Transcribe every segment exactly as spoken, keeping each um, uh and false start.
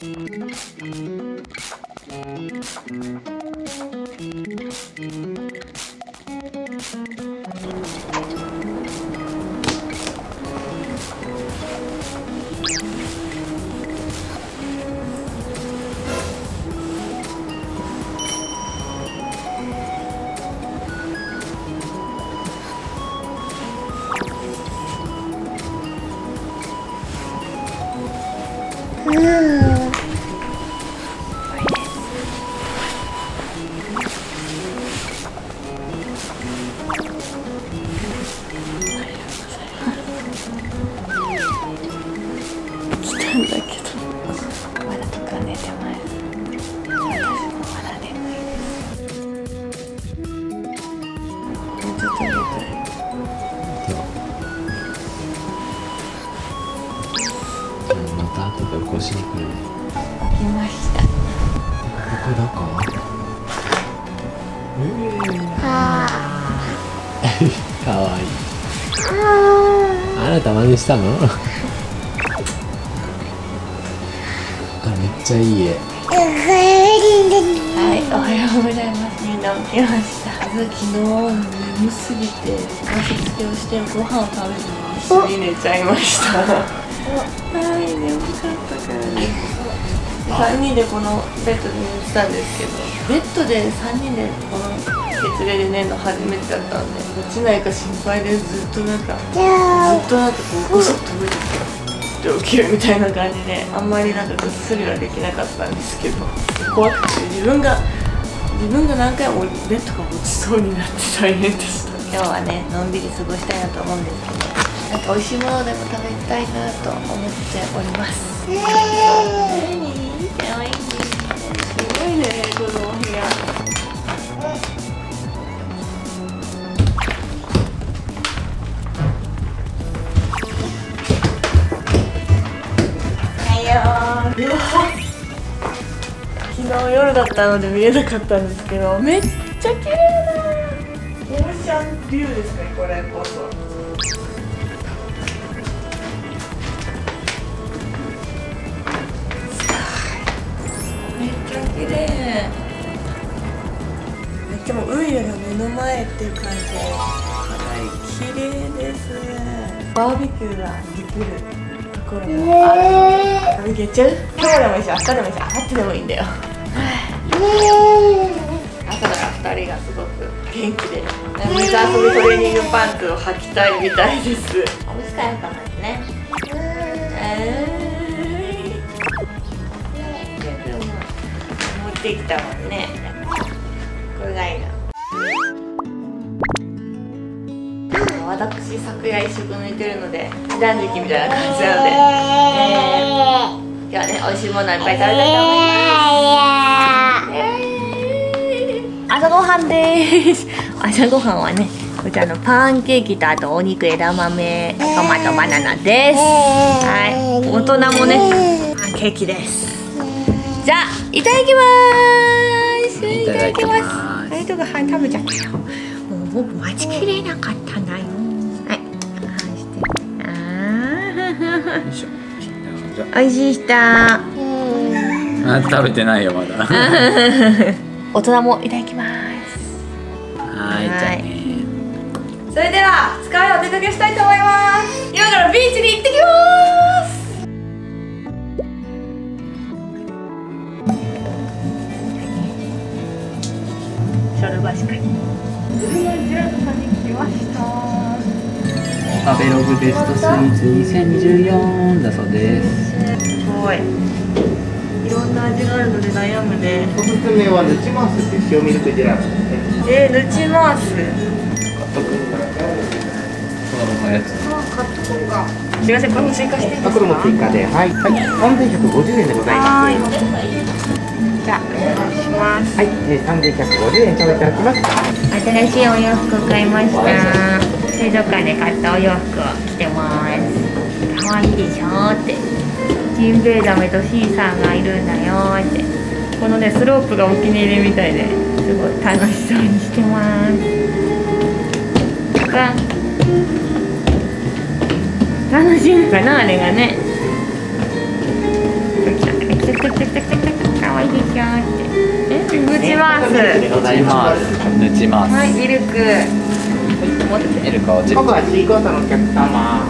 来ました。ここどこ？かわいい。あなた真似したの？あ、めっちゃいい絵。はい、おはようございます。みんな起きました。昨日眠すぎておしつけをしてご飯を食べずに一緒に寝ちゃいました。はい、眠かったからね。さんにんでこのベッドで寝てたんですけど、ベッドでさんにんでこの月齢で寝るの初めてだったんで、落ちないか心配で、ずっとなんかずっとなんかこうゴソッと動いてきて、起きるみたいな感じで、あんまりなんかぐっすりはできなかったんですけど、怖くて自分が自分が何回もベッドが落ちそうになって大変でした。今日はね、のんびり過ごしたいなと思うんですけど、なんか美味しいものでも食べたいなと思っております。すごいね、このお部屋。おはよう。昨日夜だったので見えなかったんですけど、めっちゃ綺麗な。オーシャンビューですね、これこそ。でも海が目の前っていう感じで、はい、綺麗ですね。バーベキューができるところもある。バーベキュー中、今日でもいいし、明日でもいいし、明後日でもいいんだよ。朝からふたりがすごく元気で、水遊びトレーニングパンツを履きたいみたいです。おむつ替えようかなってね。持ってきたもんね。私、昨夜一食抜いてるので、断食みたいな感じなので、えー、今日はね、美味しいものいっぱい食べたいと思います。朝ごはんです。朝ごはんはね、こちらのパンケーキと、あとお肉、枝豆、トマト、バナナです。はい、大人もね、パンケーキです。じゃあ、いただきまーす。いただきます。あいとがはい食べちゃったよ。もう僕待ちきれなかったんだよ。はい。ああ。おいしいした。あ、食べてないよまだ。大人もいただきます。はい。はい。それでは疲れをお出かけしたいと思います。今からビーチに行ってきます。確かに。食べログベストスイーツにせんにじゅうよんだそうです。すごい。いろんな味があるので悩むね。おすすめはヌチマースって塩ミルクジェラートですね。えー、ヌチマース。買っとくんだ。このやつ。あ、買っとこうか。すみません、これも追加していいですか？これも追加で、はい。はい。さんぜんひゃくごじゅうえんでございます。じゃあ、お願いします。はい、さんぜんひゃくごじゅうえん頂いておきます。新しいお洋服を買いました。水族館で買ったお洋服を着てます。可愛いでしょーって。ジンベエザメとシーサーがいるんだよーって。このね、スロープがお気に入りみたいで、すごい楽しそうにしてます。楽しいのかな、あれがね。可愛いでしょって。え、ぬちます。ぬちます。ぬちます。はい、ミルク。ミルクを。僕はシーコートのお客様。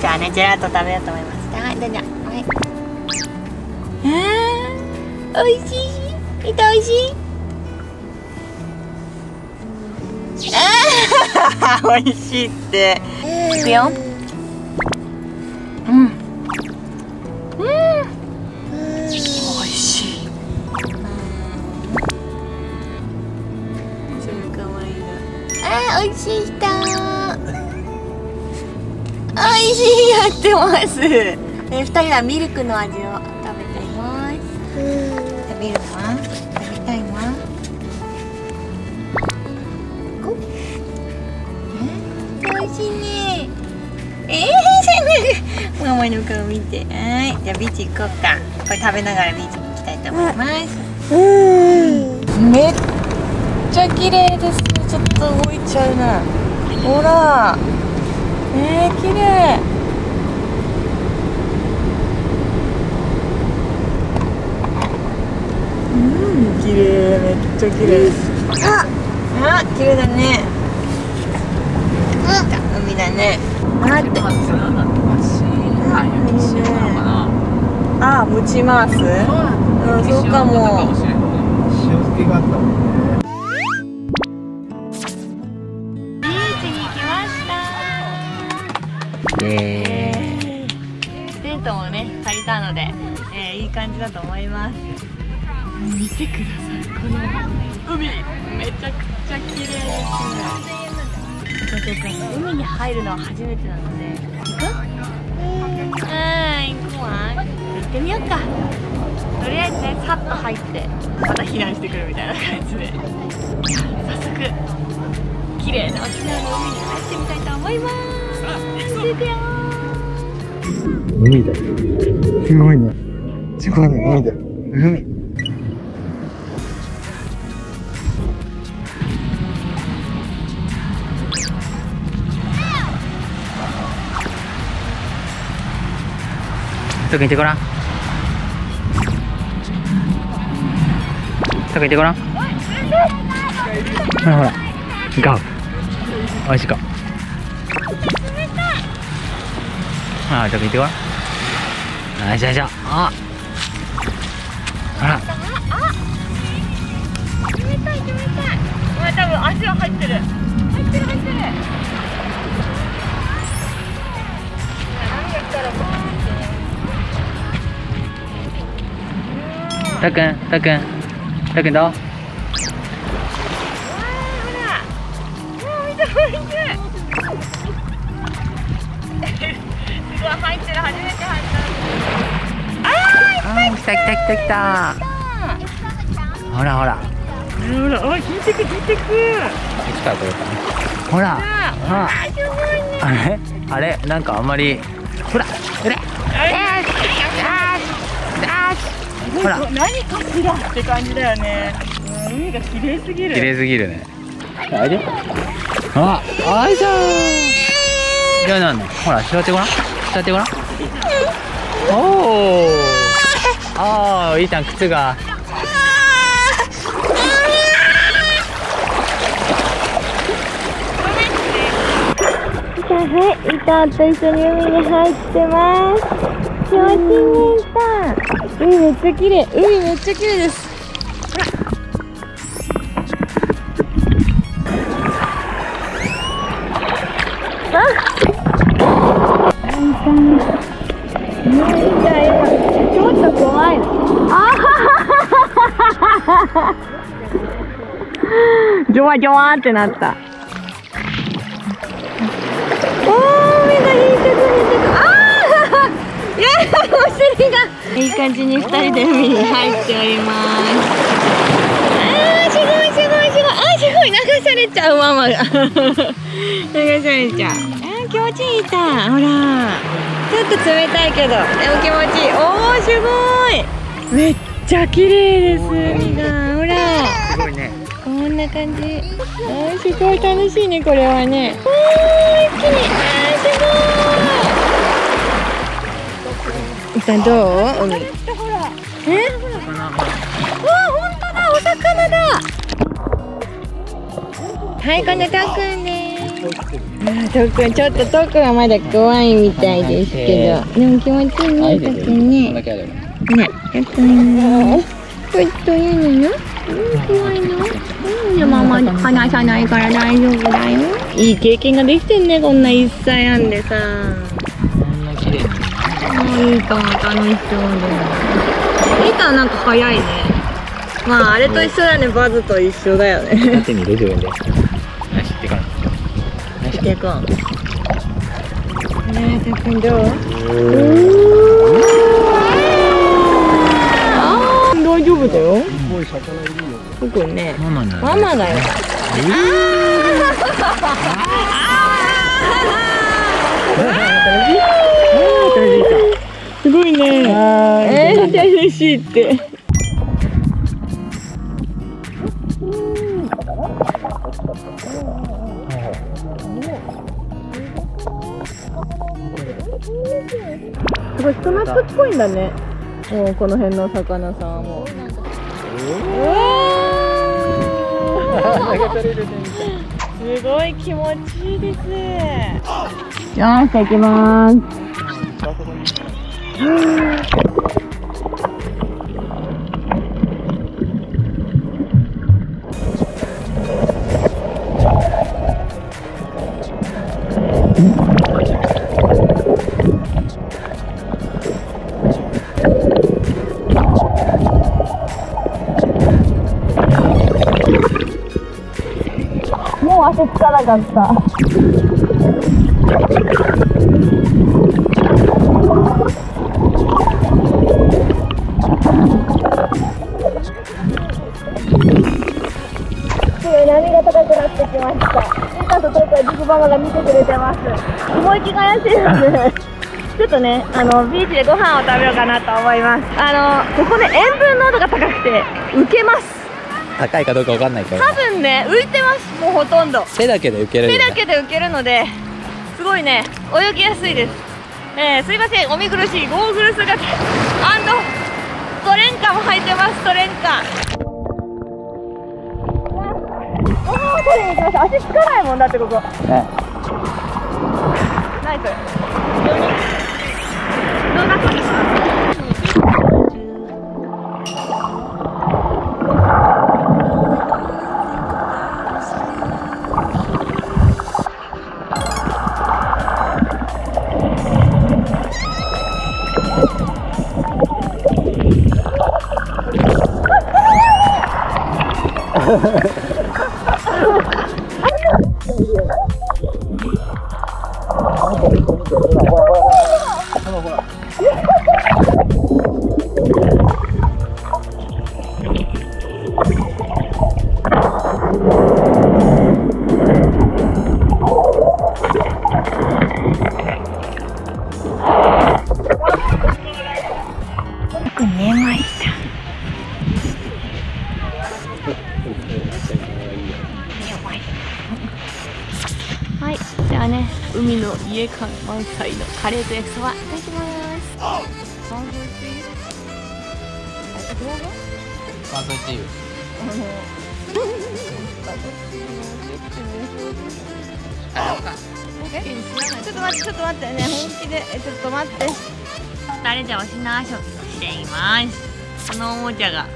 じゃあね、ジェラート食べようと思います。はい、どうぞ。はい。ああ、美味しい。見て美味しい。ああ、美味しいって。いくよ。うん。うん。美味しい。それ可愛いな。ああ、美味しい人。美味しいやってます。え、二人はミルクの味を食べてます。食べるな。食べたいな。え、美味しいね。ええー、ママの顔見て。はい、じゃあビーチ行こうか。これ食べながらビーチに行きたいと思います。うん。めっちゃ綺麗ですね。ちょっと動いちゃうな。ほら。えー、綺麗。うん、綺麗、めっちゃ綺麗。あ、あ、綺麗だね。うん、海だね。あって。あ、ぶち回す。うん、そうかも。塩漬けがあったもんね。えー、テントもね借りたので、えー、いい感じだと思います。見てください、この海めちゃくちゃ綺麗です。海に入るのは初めてなので行く？はい、行くわ。行ってみようか。とりあえずね、さっと入ってまた避難してくるみたいな感じで、早速綺麗な沖縄の海に入ってみたいと思います。海だよ。すごいね。すごいね、海だよ。海。特に行ってごらん。特に行ってごらん。ほらほら。ガウ。おいしいか。ああ、じゃあ見てごらん。ああ、じゃあじゃあ、あら、あ、冷たい冷たい。これ多分足は入ってる。入ってる入ってる。何が来たらこう。たっくん、たっくん、たっくんどう。わあ、ほら。もう見て見て。入ってる、初めて入った。ああ、いっぱい来た来た来た来た。ほらほら。ほら、おい、引いてく引いてく。ほら、ほら。あれ、あれ、なんかあんまり。ほら、ほら。ほら、何かしらって感じだよね。海が綺麗すぎる。綺麗すぎるね。あれ。あ、あいじゃん。いや、なんだ。ほら、座ってごらん。座ってごらん。おお。ああ、いいじゃん、靴が。はい、いたんと一緒に海に入ってます。気持ちいいね、いたん。海めっちゃ綺麗、海めっちゃ綺麗です。もういいんだよ。ちょっと怖い。ああ、ジョワジョワってなった。おお、目が引いてく引いてく。ああ、いや、お尻が。いい感じに二人で海に入っております。ああ、すごいすごいすごい。ああ、すごい、流されちゃうママが。流されちゃう。気持ちいいた。ほら、ちょっと冷たいけど、でも気持ちいい。おお、すごい。めっちゃ綺麗です。みんな、ほら。すごいね。こんな感じ。あー、すごい楽しいね、これはね。わー、きれい。あー、すごい。いさん、どう？海。え？わー、ほんとだ、お魚だ。はい、このトーくんです。トーくん、ちょっとトーくんはまだ怖いみたいですけど、でも気持ちいいね、トーくんね。ね、トーくんが。ちょっといいのよ。うん、怖いの。うん、ママ離さないから大丈夫だよ。いい経験ができてんね、こんないっさいあんでさ。こんな綺麗。もういいかも、楽しそうで。見たらなんか早いね。まあ、あれと一緒だね、バズと一緒だよね。縦に出てるんで。よし、行ってこん。行ってこん。ねえ、たっくんどう？大丈夫だよ。僕ね、ママだよ。すごいね。ええ、楽しいって。すごい人懐っこいんだね。もうこの辺の魚さんはもう。すごい気持ちいいです。よーし、行きます。足つかなかった。すごい波が高くなってきました。ゆうたととうくんはじくばばが見てくれてます。思い気が安いですね。ちょっとね、あのビーチでご飯を食べようかなと思います。あのここね、塩分濃度が高くて受けます。高いかどうかわかんないけど、多分ね、浮いてます。もうほとんど手だけで受ける手だけで受けるので、すごいね、泳ぎやすいです。えー、すいません、お見苦しいゴーグル姿&トレンカも履いてます。トレンカ、おー、取りに行きました。足つかないもんだって、ここね。何それ、どんな感じ？すごいね、まいた。はい、じゃあね、海の家感満載のカレーと焼きそばいただきます。バーズっていうバーズっていうちょっと待って、ちょっと待ってね、本気でちょっと待って。ふたりでお品遊びしています。このおもちゃが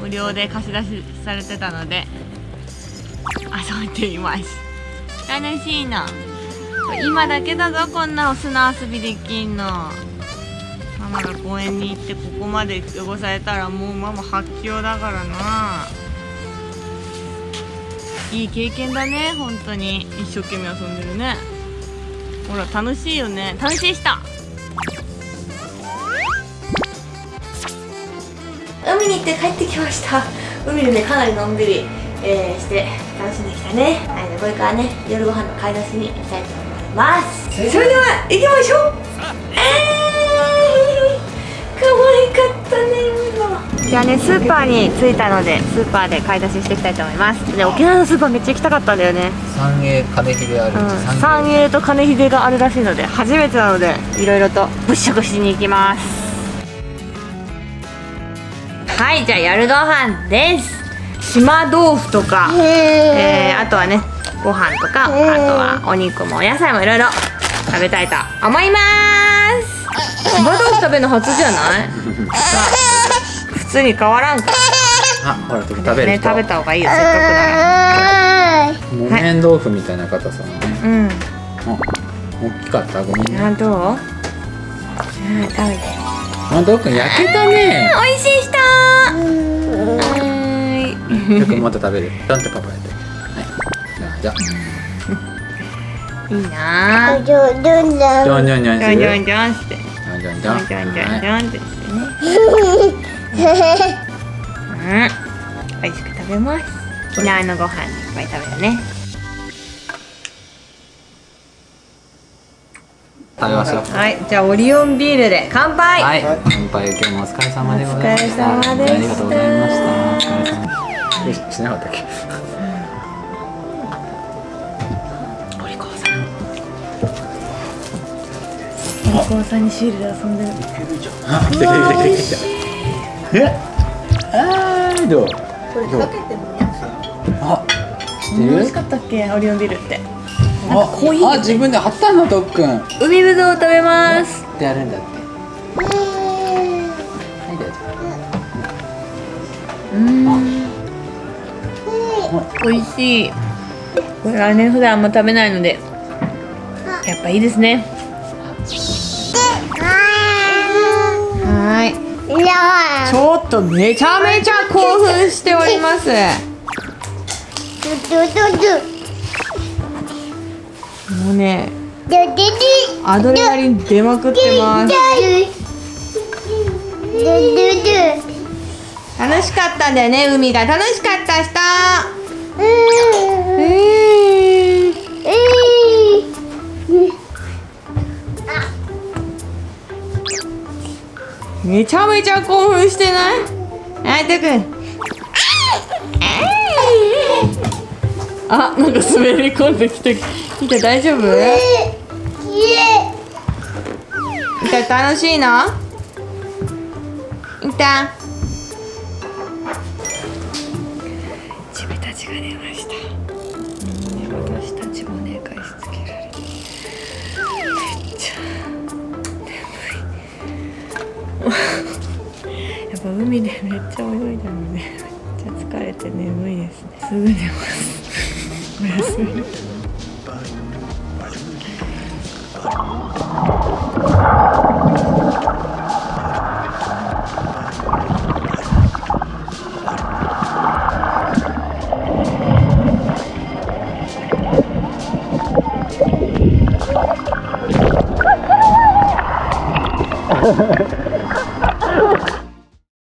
無料で貸し出しされてたので遊んでいます。楽しいの。今だけだぞ、こんなお砂遊びできんの。ママが公園に行ってここまで汚されたら、もうママ発狂だからな。いい経験だね、本当に。一生懸命遊んでるね。ほら、楽しいよね。楽しいした。海に行って帰ってきました。海でね、かなりのんびり、えー、して楽しんできたね。はい、これからね、夜ご飯の買い出しに行きたいと思います。それでは行きましょう。えー、かわいかったね、今の。じゃあね、スーパーに着いたのでスーパーで買い出ししていきたいと思います。で、沖縄のスーパーめっちゃ行きたかったんだよね。三栄金秀ある、うん、三栄と金秀があるらしいので、初めてなのでいろいろと物色しに行きます。はい、じゃあ夜ご飯です。島豆腐とか、えー、あとはねご飯とか、あとはお肉もお野菜もいろいろ食べたいと思います。島豆腐食べるの初じゃない？普通に変わらんか。あ、ほら食べる、ね、食べた方がいいよ、せっかくなら。木綿豆腐みたいな硬さね、はい、うん、大きかった。ごめんね。どう？あ、食べて。あ、どうくん焼けたね。美味しい人。はい。くんまた食べる。なんてパパやって。はい。じゃあ。いいな。ジョンジョンジョンジョンジョンジョンジョンして。ジョンジョンジョンジョンジョンってね。うん。美味しく食べます。沖縄のご飯いっぱい食べるね。食べましょう。はい、じゃあオリオンビールで乾杯。はい、乾杯。今日もお疲れ様でございました。お疲れ様でした。ありがとうございました。え、しなかったっけ？お利口さん。お利口さんにシールで遊んでる。来た来た来た来た。え、あーどう？これかけてもいいやつ。あ、知ってる？美味しかったっけオリオンビールって。あ、自分で貼ったの、とっくん。海ぶどう食べますってやるんだって。はい、どうぞ。うん、美味しい。これはね、普段あんま食べないのでやっぱいいですね。はい、ちょっとめちゃめちゃ興奮しております。もうね、アドレナリン出まくってます。楽しかったんだよね、海が。楽しかった人。めちゃめちゃ興奮してない？あ、てくん。あ、なんか滑り込んできて。いた、大丈夫？いた、楽しいの？いた。自分たちが寝ました。ね、私たちもね、外出切られて。めっちゃ眠い。やっぱ海でめっちゃ泳いだので、めっちゃ疲れて眠いですね。すぐ寝ます。おやすみ。Ha ha ha.